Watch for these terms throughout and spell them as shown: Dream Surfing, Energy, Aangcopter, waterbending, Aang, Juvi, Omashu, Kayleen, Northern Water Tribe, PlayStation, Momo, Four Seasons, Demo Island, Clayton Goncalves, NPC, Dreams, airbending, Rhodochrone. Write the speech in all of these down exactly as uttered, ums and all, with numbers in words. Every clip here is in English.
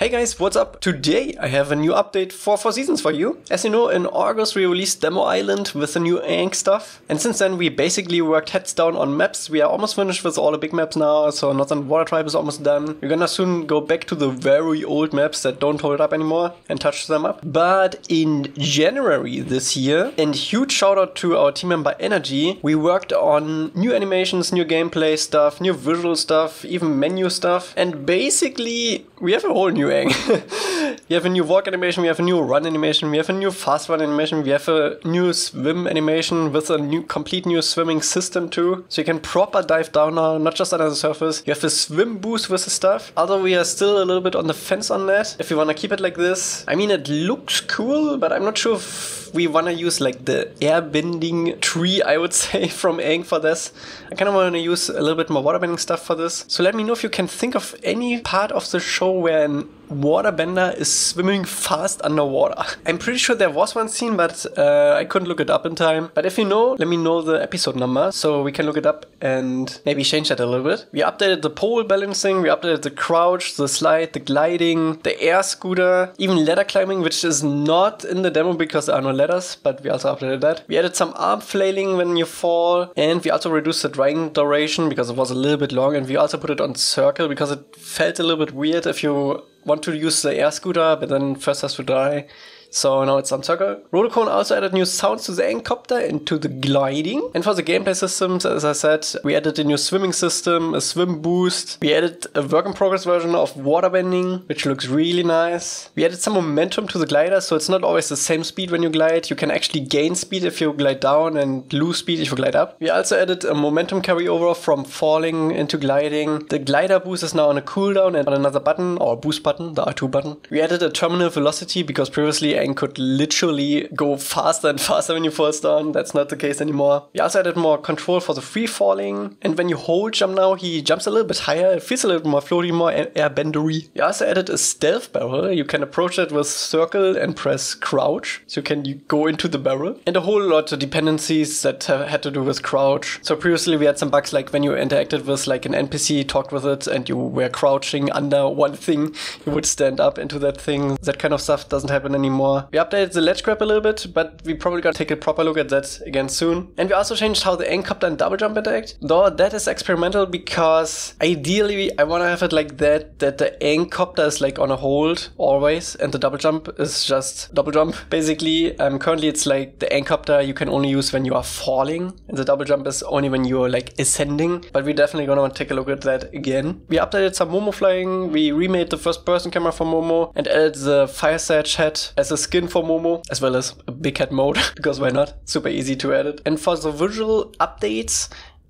Hey guys, what's up? Today I have a new update for Four Seasons for you. As you know, in August we released Demo Island with the new Aang stuff. And since then we basically worked heads down on maps. We are almost finished with all the big maps now, so Northern Water Tribe is almost done. We're gonna soon go back to the very old maps that don't hold up anymore and touch them up. But in January this year, and huge shout out to our team member Energy, we worked on new animations, new gameplay stuff, new visual stuff, even menu stuff. And basically we have a whole new we have a new walk animation, we have a new run animation, we have a new fast run animation, we have a new swim animation with a new complete new swimming system too. So you can proper dive down now, not just under the surface. You have a swim boost with the stuff. Although we are still a little bit on the fence on that, if you want to keep it like this. I mean, it looks cool, but I'm not sure if we want to use like the airbending tree, I would say, from Aang for this. I kind of want to use a little bit more waterbending stuff for this. So let me know if you can think of any part of the show where an waterbender is swimming fast underwater. I'm pretty sure there was one scene, but uh, I couldn't look it up in time. But if you know, let me know the episode number so we can look it up and maybe change that a little bit. We updated the pole balancing, we updated the crouch, the slide, the gliding, the air scooter, even ladder climbing, which is not in the demo because there are no ladders, but we also updated that. We added some arm flailing when you fall, and we also reduced the dragging duration because it was a little bit long, and we also put it on circle because it felt a little bit weird if you want to use the air scooter, but then first has to die. So now it's on circle. Rhodochrone also added new sounds to the Aangcopter and to the gliding. And for the gameplay systems, as I said, we added a new swimming system, a swim boost. We added a work-in-progress version of waterbending, which looks really nice. We added some momentum to the glider, so it's not always the same speed when you glide. You can actually gain speed if you glide down and lose speed if you glide up. We also added a momentum carryover from falling into gliding. The glider boost is now on a cooldown and on another button, or boost button, the R two button. We added a terminal velocity because previously and could literally go faster and faster when you fall down. That's not the case anymore. We also added more control for the free falling, and when you hold jump now, he jumps a little bit higher. It feels a little bit more floaty, more airbendery. We also added a stealth barrel. You can approach it with circle and press crouch, so you can you go into the barrel. And a whole lot of dependencies that have had to do with crouch. So previously we had some bugs like when you interacted with like an N P C, talked with it, and you were crouching under one thing, you would stand up into that thing. That kind of stuff doesn't happen anymore. We updated the ledge grab a little bit, but we probably gotta take a proper look at that again soon. And we also changed how the Aangcopter and double jump interact, though that is experimental because ideally I wanna have it like that, that the Aangcopter is like on a hold always and the double jump is just double jump. Basically, um, currently it's like the Aangcopter you can only use when you are falling and the double jump is only when you're like ascending, but we definitely gonna wanna take a look at that again. We updated some Momo flying, we remade the first person camera for Momo and added the fire sage head as a skin for Momo, as well as a big head mode, because why not? Super easy to edit. And for the visual updates,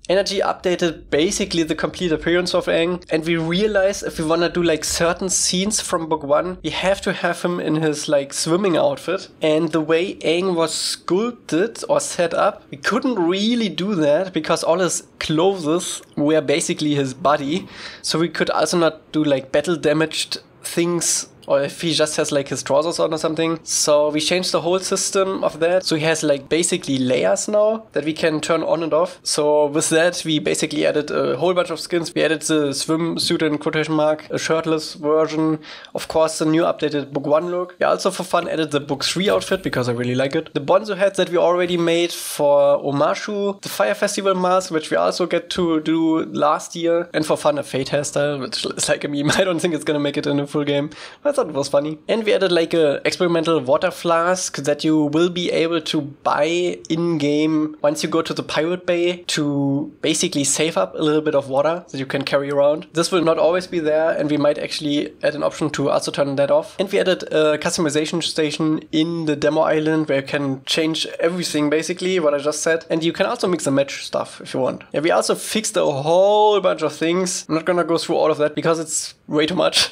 Energy updated basically the complete appearance of Aang, and we realized if we want to do like certain scenes from book one, we have to have him in his like swimming outfit. And the way Aang was sculpted or set up, we couldn't really do that because all his clothes were basically his body. So we could also not do like battle damaged things, or if he just has like his trousers on or something. So we changed the whole system of that. So he has like basically layers now that we can turn on and off. So with that, we basically added a whole bunch of skins. We added the swimsuit in quotation mark, a shirtless version. Of course, the new updated book one look. We also for fun added the book three outfit because I really like it. The Bonzo head that we already made for Omashu. The Fire Festival mask, which we also get to do last year. And for fun, a Fate hairstyle, which is like a meme. I don't think it's gonna make it in a full game. But it was funny. And we added like a experimental water flask that you will be able to buy in-game once you go to the Pirate Bay to basically save up a little bit of water that you can carry around. This will not always be there, and we might actually add an option to also turn that off. And we added a customization station in the Demo Island where you can change everything basically, what I just said. And you can also mix and match stuff if you want. Yeah, we also fixed a whole bunch of things. I'm not gonna go through all of that because it's way too much.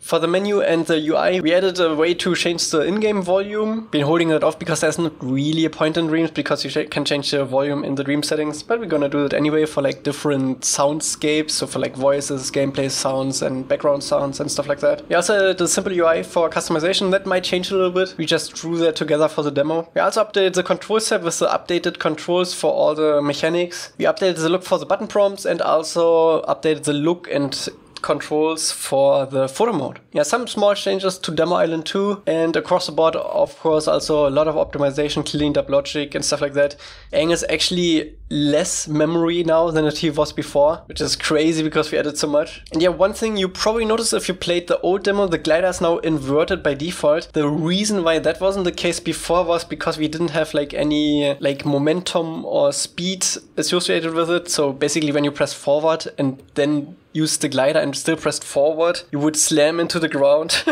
For the menu and the U I, we added a way to change the in-game volume. Been holding that off because there's not really a point in Dreams because you sh can change the volume in the Dream settings, but we're gonna do that anyway for like different soundscapes, so for like voices, gameplay sounds and background sounds and stuff like that. We also added a simple U I for customization that might change a little bit. We just drew that together for the demo. We also updated the control set with the updated controls for all the mechanics. We updated the look for the button prompts and also updated the look and controls for the photo mode. Yeah, some small changes to Demo Island two, and across the board, of course, also a lot of optimization, cleaned up logic and stuff like that. Aang is actually less memory now than it was before, which is crazy because we added so much. And yeah, one thing you probably noticed if you played the old demo, the glider is now inverted by default. The reason why that wasn't the case before was because we didn't have like any like momentum or speed associated with it. So basically when you press forward and then use the glider and still pressed forward, you would slam into the ground.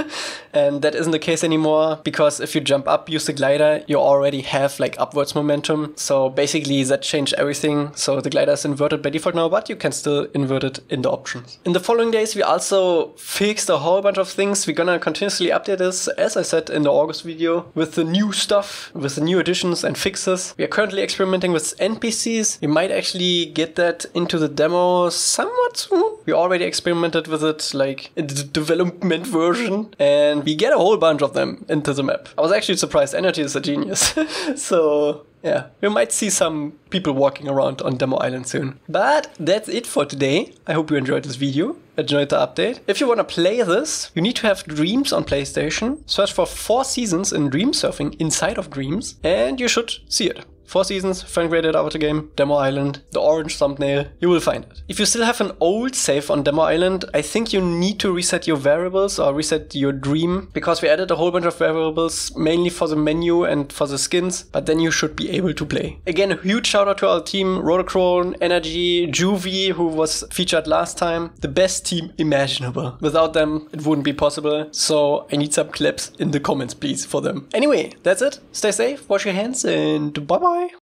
And that isn't the case anymore, because if you jump up, use the glider, you already have like upwards momentum. So basically that changed everything. So the glider is inverted by default now, but you can still invert it in the options. In the following days, we also fixed a whole bunch of things. We're gonna continuously update this, as I said in the August video, with the new stuff, with the new additions and fixes. We are currently experimenting with N P Cs. We might actually get that into the demo somewhat soon. We already experimented with it like in the development version, and we get a whole bunch of them into the map. I was actually surprised. Energy is a genius. So yeah, we might see some people walking around on Demo Island soon. But that's it for today. I hope you enjoyed this video, enjoyed the update. If you want to play this, you need to have Dreams on PlayStation. Search for Four Seasons in Dream Surfing inside of Dreams, and you should see it. Four Seasons, friend graded out the game, Demo Island, the orange thumbnail, you will find it. If you still have an old save on Demo Island, I think you need to reset your variables or reset your dream, because we added a whole bunch of variables, mainly for the menu and for the skins, but then you should be able to play. Again, a huge shout out to our team, Rhodochrone, Energy, Juvi, who was featured last time, the best team imaginable. Without them, it wouldn't be possible, so I need some claps in the comments, please, for them. Anyway, that's it. Stay safe, wash your hands, and bye-bye.